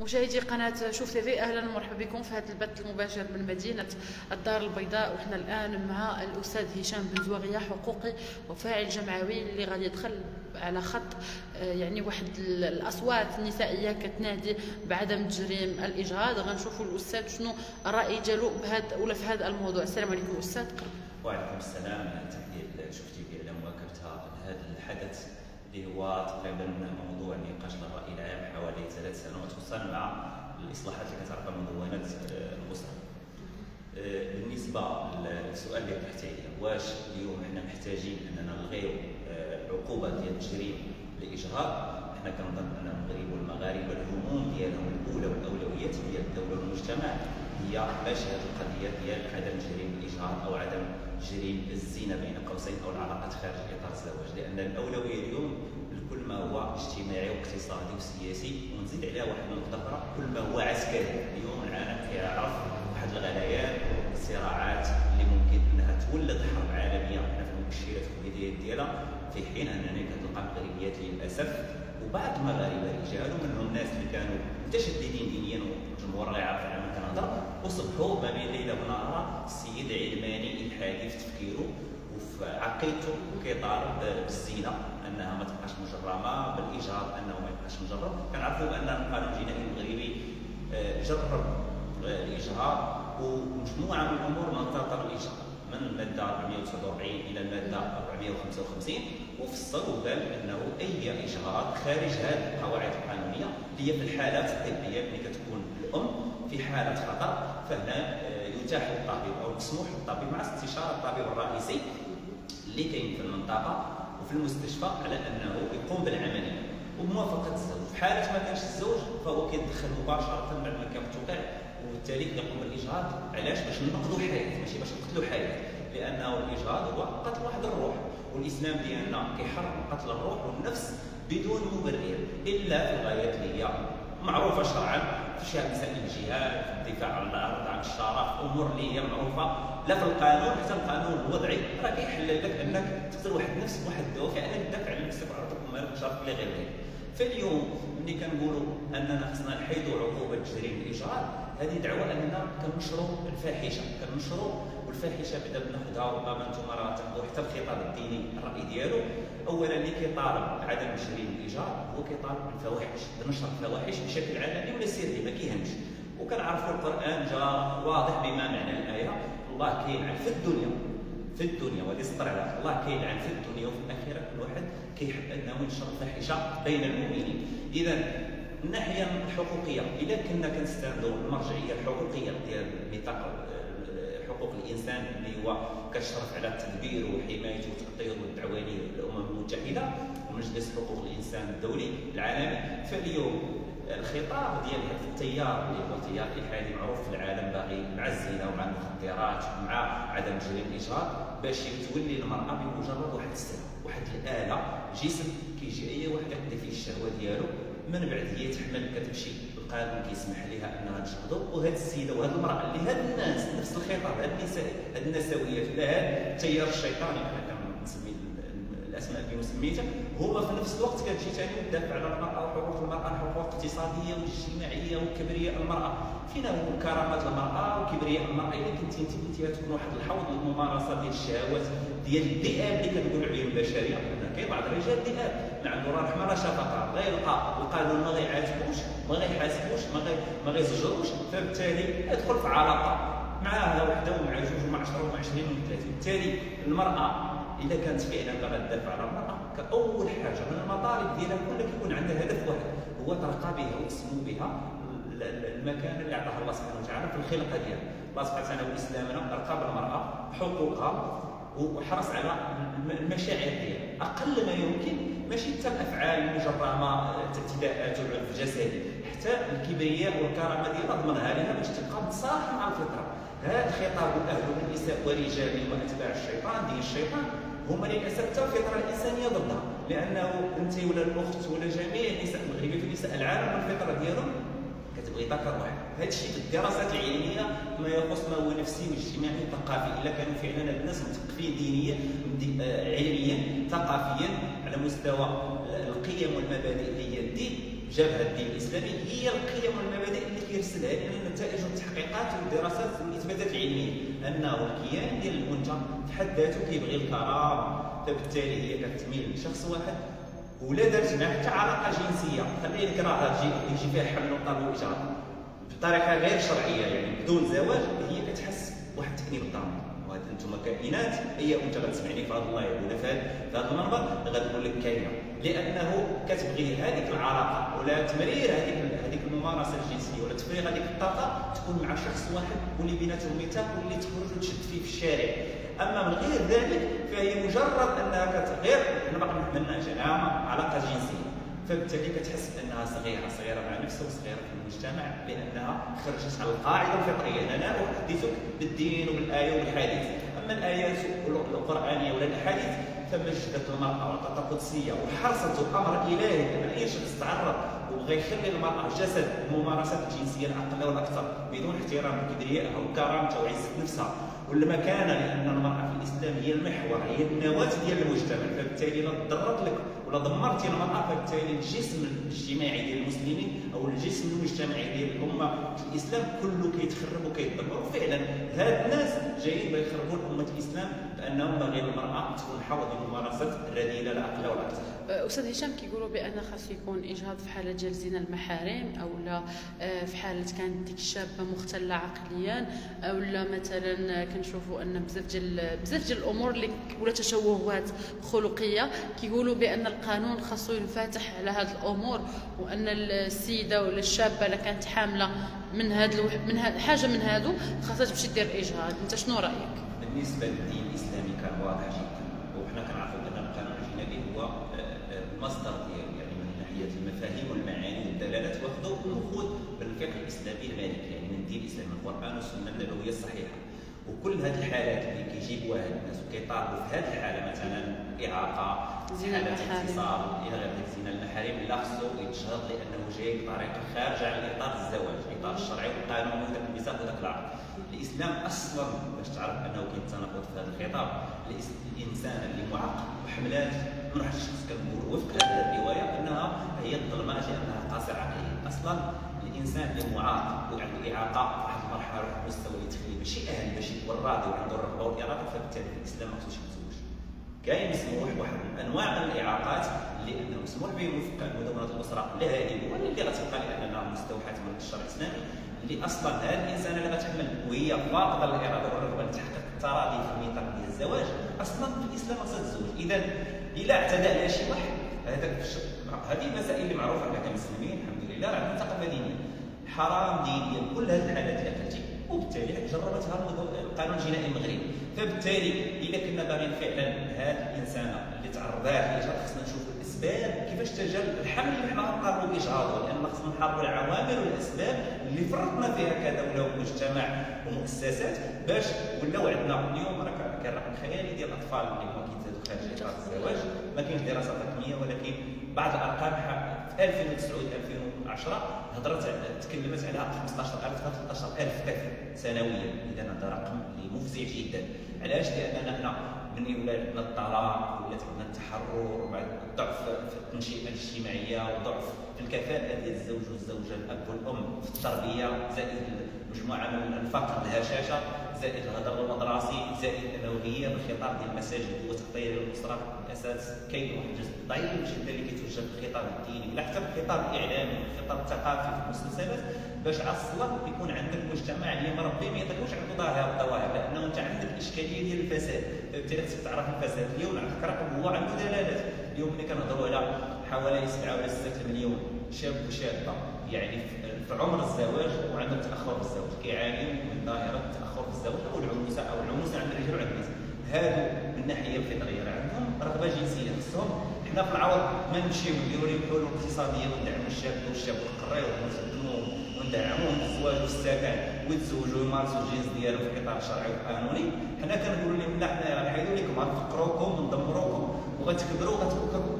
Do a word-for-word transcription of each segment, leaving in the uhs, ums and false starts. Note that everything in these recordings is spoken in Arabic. مشاهدي قناة شوف تيفي، أهلا ومرحبا بكم في هذا البث المباشر من مدينة الدار البيضاء. وحنا الآن مع الأستاذ هشام بن زوغيا، حقوقي وفاعل جمعوي اللي غادي يدخل على خط يعني واحد الأصوات النسائية كتنادي بعدم تجريم الإجهاض. غنشوفوا الأستاذ شنو الرأي ديالو بهذا ولا في هذا الموضوع. السلام عليكم أستاذ. وعليكم السلام، تحية شوف تيفي على مواكبتها لهذا الحدث اللي هو تقريبا موضوع نقاش الرأي العام حوالي ثلاث سنوات، خصوصا مع الإصلاحات اللي كتعرفها مدونات الأسرة. بالنسبة للسؤال اللي طرحتيه، واش اليوم حنا محتاجين أننا نلغيو العقوبة ديال تجريم الإجهاض؟ حنا كنظن أن المغرب والمغاربة الهموم ديالهم الأولى والأولويات ديال الدولة والمجتمع هي باش هذه القضية ديال عدم تجريم الإجهاض أو عدم تجريم الزنا بين قوسين أو العلاقات خارج إطار الزواج، لأن الأولوية اليوم لكل ما هو اجتماعي واقتصادي وسياسي، ونزيد عليها واحد النقطة أخرى كل ما هو عسكري. اليوم العالم كيعرف واحد الغليان، الصراعات اللي ممكن أنها تولد حرب عالمية، وحنا في المؤشرات في البدايات ديالها، في حين أننا كتلقى المغربيات للأسف وبعض المغاربه رجال ومنهم ناس اللي كانوا متشددين دينيا والجمهور راه يعرف على ما كنهضر، وصبحوا ما بين ليله ونهارها السيد علماني الحادي في تفكيره وفي عقيدته وكيطالب بالزينه انها ما تبقاش مجرمه، بالاجهاض انه ما يبقاش مجرم. كنعرفوا ان القانون الجنائي المغربي جرب الاجهاض ومجموعه من الامور من تطر الاجهاض من الماده أربعمائة وتسعة وأربعين الى الماده أربعمائة وخمسة وخمسين، وفصلوا بان انه اي اجهاض خارج هذه القواعد القانونيه اللي هي في الحالات الطبيه ملي كتكون الام في حاله خطر، فهنا يتاح للطبيب او مسموح للطبيب مع استشاره الطبيب الرئيسي اللي كاين في المنطقه وفي المستشفى على انه يقوم بالعمليه وموافقه الزوج. في حاله ما كانش الزوج فهو كيدخل مباشره بعد ما كتوقع، وبالتالي كيقوم بالاجهاض. علاش؟ باش ننقذوا حياه، ماشي باش نقتلوا حياه، لانه الاجهاض هو قتل واحد الروح، والاسلام ديالنا كيحرم قتل الروح والنفس بدون مبرر الا في الغايات اللي هي معروفه شرعا في شان الجهاد، في الدفاع عن الارض، عن الشرف، امور اللي هي معروفه لا في القانون حتى القانون الوضعي راه كيحلل لك انك تقتل واحد النفس بواحد الدوافع انك تدافع على نفسك وعرضك ومالك شرف اللي غير ذلك. فاليوم ملي كنقولوا اننا خصنا نحيدوا عقوبه تجريم الاجهاض، هذه دعوه اننا كنشروا الفاحشه، كنشروا والفاحشه بدا بناخذها، ربما انتم راه تاخذوا حتى الخطاب الديني الراي ديالو. اولا اللي كيطالب عدم تجريم الايجار هو كيطالب بالفواحش، بنشر الفواحش بشكل علني ولا سري، ما كيهمش. وكنعرفوا القران جاء واضح بما معنى الايه، الله كيلعن في الدنيا في الدنيا وهذه سطر عليها، الله كيلعن في الدنيا وفي الاخره كل واحد كيحب انه ينشر الفاحشه بين المؤمنين. اذا الناحيه الحقوقيه، اذا كنا كنستندوا المرجعيه الحقوقيه ديال ميثاق حقوق الانسان اللي هو كتشرف على التدبير وحمايته وتقديره والدعوانيه للامم المتحده ومجلس حقوق الانسان الدولي العالمي، فاليوم الخطاب ديال هذا التيار اللي هو التيار الالحادي معروف في العالم باغي مع الزنا ومع المخدرات ومع عدم تجريم الاجهاض، باش تولي المراه بمجرد واحد السلعه، واحد الاله، جسم كيجي اي واحد يقضي فيه الشهوه ديالو، من بعد هي تحمل كتمشي، القانون كيسمح لها انها تجهض. وهذه السيده وهذه المراه اللي هاد الناس نفس الخطاب، هاد النساء هاد النسويات هاد التيار الشيطاني بحال كنسمي الاسماء اللي سميتها، هما في نفس الوقت كتجي ثاني تدافع على المراه وحقوق المراه، الحقوق الاقتصاديه والاجتماعيه وكبرياء المراه. فينا هو كرامه المراه وكبرياء المراه؟ الا كنتي انت بنتي تكون واحد الحوض للممارسه ديال الشهوات ديال الذئاب اللي كنقولوا عليهم البشريه. كاين بعض الرجال ذئاب، ما عنده راه رحمه لا شفقه، غير يلقى القانون ما غيعاتبوش ما غيحاسبوش ما غيزجروش، فبالتالي ادخل في علاقه معاها وحده ومع جوج ومع عشرة ومع عشرين ومع ثلاثين. بالتالي المراه إذا كانت فعلا باغا تدافع على المرأة، كأول حاجة من المطالب ديالها كلها كيكون عندها هدف واحد، هو ترقى بها وتسمو بها المكان اللي عطاها الله سبحانه وتعالى في الخلقة ديالها. الله سبحانه وتعالى وإسلامنا رقى بالمرأة بحقوقها وحرص على المشاعر ديالها أقل ما يمكن، ماشي حتى الأفعال المجرمة، اعتداءات وعنف الجسدي، حتى الكبرياء والكرامة ديالها ضمنها لها باش تبقى متصالحة مع الفطرة. هذا خطاب الأهل والنساء ورجال وأتباع الشيطان دين الشيطان، هما للاسف حتى الفطره الانسانيه ضدها، لانه انت ولا الاخت ولا جميع النساء المغربيه في نساء العالم الفطره ديالهم كتبغي ذكر واحد. هذا الشيء بالدراسات العلميه ما يخص ما هو نفسي واجتماعي وثقافي، الا كانوا فعلا الناس مثقفين دينيا علميا ثقافيا على مستوى القيم والمبادئ اللي هي الدين، جامعه الدين الاسلامي هي القيم والمبادئ اللي كيرسلها لنا نتائج التحقيقات والدراسات والاثباتات العلميه، انه الكيان ديال المنتج في حد ذاته كيبغي الكرامه، فبالتالي هي كتميل لشخص واحد ولا درت معاه حتى علاقه جنسيه، خلينا نكرهها تجي يجي فيها الحمل والطلب والاجهاض بطريقه غير شرعيه يعني بدون زواج، هي كتحس بواحد التأنيب الضمير. وهاد انتم كائنات، هي وانت غتسمعني في هذا اللايف ولا في هذا المنبر غنقول لك كاينه، لانه كتبغي هذيك العلاقه ولا تمرير هذيك هذيك الممارسه الجنسيه ولا تفريغ هذيك الطاقه تكون مع شخص واحد واللي بيناتهم ميثاق واللي تخرج وتشد فيه في الشارع. اما من غير ذلك فهي مجرد انها كتغير، حنا ما كنتمناش علاقه جنسيه، فبالتالي كتحس بانها صغيره صغيره مع نفسها وصغيره في المجتمع، لانها خرجت على القاعده الفطريه، انا احدثك بالدين وبالايه وبالحديث. اما الايات القرانيه ولا الاحاديث فمجدت المراه وعطاتها قدسيه وحرصت الامر الالهي ان اي شخص تعرض وبغى يخلي المراه جسد الممارسات الجنسيه الاقل والاكثر بدون احترام كبريائها وكرامتها وعزه نفسها والمكانه، لان المراه في الاسلام هي المحور، هي النواه ديال المجتمع، فبالتالي لا تضرت لك ولا دمرتي المراه، فبالتالي الجسم الاجتماعي ديال المسلمين او الجسم المجتمعي ديال الامه في الاسلام كله كيتخرب وكيتدمر. وفعلا هاد الناس جايين باغي يخربوا امه الاسلام بانهم باغيين المراه تكون حوض الممارسات الرذيله لا اقل ولا اكثر. استاذ هشام كيقولوا بان خاص يكون اجهاض في حاله ديال زنا المحارم، اولا في حاله كانت ديك الشابه مختله عقليا، اولا مثلا كنشوفوا ان بزاف ديال بزاف ديال الامور اللي ولا تشوهات خلقيه، كيقولوا بان القانون خاصو ينفتح على هاد الامور، وان السيده ولا الشابه اللي كانت حامله من هاد من هاد حاجه من هادو خاصها تمشي دير اجهاض. انت شنو رايك؟ بالنسبه للدين الاسلامي كان واضح جدا، وحنا كنعرفوا ان القانون الجنائي هو المصدر ديالو يعني من ناحيه المفاهيم والمعاني والدلالات، واخذوا نخوض بالفقه الاسلامي المالكي يعني من الدين الاسلامي القران والسنه النبويه الصحيحه. وكل هذه الحالات اللي كيجيبوها الناس وكيطالبوا في هذه الحاله مثلا اعاقه حاله اغتصاب الى غير ذلك زنا المحارم، لا خصو يتشهد لانه جاي بطريقه خارجه عن اطار الزواج، الاطار الشرعي والقانوني وذاك الميثاق وذاك العقد. الاسلام اصلا باش تعرف انه كاين تناقض في هذا الخطاب، الانسان اللي معاق وحملات من واحد الشخص كنقول وفق هذه الروايه انها هي الظلمات لانها قاصره عقليا، اصلا الانسان اللي معاق وعنده اعاقه واحد المرحله واحد المستوى اللي تخليه ماشي اهل ماشي هو الراضي وعنده الرغبه والاراده، فبالتالي الاسلام ما خصوش يتزوج. كاين مسموح واحد انواع الاعاقات اللي انه مسموح بهم وفق مدونه الاسره لا هذه ولا اللي غتبقى لانها مستوحاه من الشرع الاسلامي، اللي اصلا هذه الانسانه اللي غتحمل وهي فاقده الاراده والرغبه لتحقيق التراضي في نطاق ديال الزواج اصلا في الاسلام ما خصها تتزوج. اذا الا اعتدى على شي واحد هذاك هذه المسائل اللي معروفه حنا كمسلمين الحمد لله راه عندنا ثقافه دينيه، حرام دينيا كل هذه الحالات اللي قلتي، وبالتالي جربتها القانون الجنائي المغربي. فبالتالي الا كنا باغيين فعلا هذه الانسانه اللي تعرضت للاجهاض خصنا نشوفوا الاسباب كيفاش تجلى الحمل اللي حنا غنقرروا باجهاضه، لان خصنا نحاربوا العوامل والاسباب اللي فرطنا فيها كدوله ومجتمع ومؤسسات باش ولاو عندنا. اليوم راه كاين رقم خيالي ديال الاطفال اللي هما كيتزادوا خارج اطار الزواج، ما كاينش دراسه تقنيه ولكن بعض الارقام في ألفين وتسعة ألفين وعشرة هضرت تكلمت على خمسطاش ألف ثلاثطاش ألف طفل سنويا، اذا هذا رقم اللي مفزع جدا. علاش؟ لاننا هنا من ولات عندنا الطلاق ولات عندنا التحرر وبعد ضعف في التنشئه الاجتماعيه وضعف في الكفاءه ديال الزوج والزوجه الاب والام في التربيه، زائد مجموعه من الفقر الهشاشه، زائد الهدر المدرسي، زائد الغياب الخطاب ديال المساجد وتقطيع الاسره بالاساس. كاين واحد الجزء ضعيف جدا اللي كيتوجه في الخطاب الديني ولا حتى في الخطاب الاعلامي والخطاب الثقافي في المسلسلات باش اصلا يكون عندك مجتمع اللي مربي ما يعطيكوش عنده ظواهر، لانه انت عندك اشكاليه ديال الفساد، فبالتالي خصك تعرف الفساد. اليوم على فكره هو عنده دلالات، اليوم ملي كنهضروا على حوالي سبعة ولا ستة مليون شاب وشابه يعني في عمر الزواج وعندهم تاخر في الزواج، كيعانيو من دائره التاخر في الزواج او العموسه او العموسه عند الرجال وعند النساء، هادو من الناحيه الفطريه راه عندهم رغبه جنسيه خصهم حنا في العوض ما نمشيو نديرو لهم حلول اقتصاديه وندعمو الشاب والشاب ونقريوه ونخدموه وندعموه في الزواج والسكن ويتزوجوا ويمارسوا الجنس ديالو في الاطار الشرعي والقانوني، حنا كنقولوا لهم لا حنا غنحيدو لكم غنفقروكم وندمروكم وغتكبروا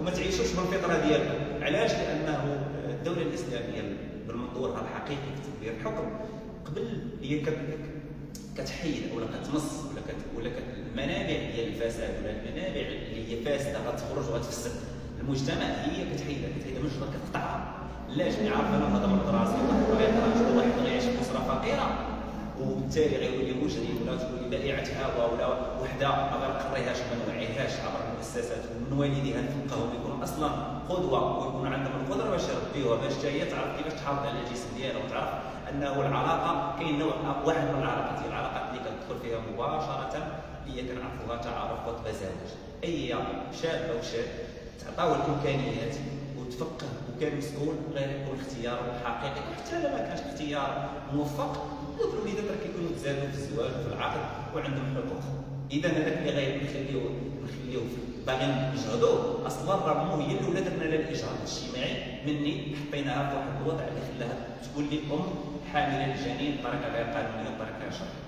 وما تعيشوش بالفطره ديالكم. علاش؟ لانه الدوله الاسلاميه بالمنظورها الحقيقي في تدبير الحكم قبل هي كتحيد ولا كتمص ولا كت ولا المنابع ديال الفساد ولا المنابع اللي هي فاسده غتخرج وغتفسد المجتمع هي كتحيدها، كتحيدها من الجذور كتقطعها، علاش؟ اللي عارف انا نهضر بدراسي وغنقول غير واحد غيعيش في اسره فقيره وبالتالي غيولي مجرم ولا تولي بائعه هوى ولا وحده ما غنقريهاش ما نوعيهاش عبر المؤسسات ومن والديها نفقهم يكون اصلا قدوه ويكون عندهم القدره باش يربيوها باش حتى هي تعرف كيفاش تحافظ على الجسم ديالها وتعرف انه العلاقه كاين نوع واحد من العلاقات هي العلاقات اللي كتدخل فيها مباشره هي كنعرفوها تعارف وتزواج. اي شاب او شاب تعطاو الامكانيات وتفقه وكان مسؤول غير يكون اختياره حقيقي وحتى لما كانش اختيار موفق والوليدات راه كيكونوا تزادوا في الزواج وفي العقد وعندهم حقوق. اذا هذاك اللي غير نخليوه نخليوه باغي نجهدوه اصلا راه مو هي الاولى درنا لها الاجهاض الاجتماعي مني حطيناها في واحد الوضع اللي خلاها تولي ام حامله الجنين بطريقه غير قانونيه وبطريقه شرعيه.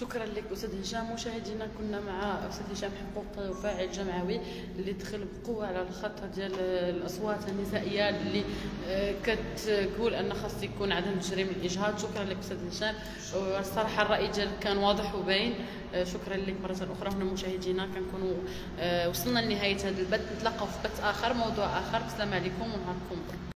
شكرا لك استاذ هشام. مشاهدينا كنا مع استاذ هشام حقوق وفاعل جمعوي اللي دخل بقوه على الخط ديال الاصوات النسائيه اللي كتقول ان خاص يكون عدم تجريم الاجهاض. شكرا لك استاذ هشام، الصراحه الراي ديالك كان واضح وباين. شكرا لك مره اخرى. هنا مشاهدينا كنكونوا وصلنا لنهايه هذا البث، نتلاقاو في بث اخر موضوع اخر. السلام عليكم ونهاركم.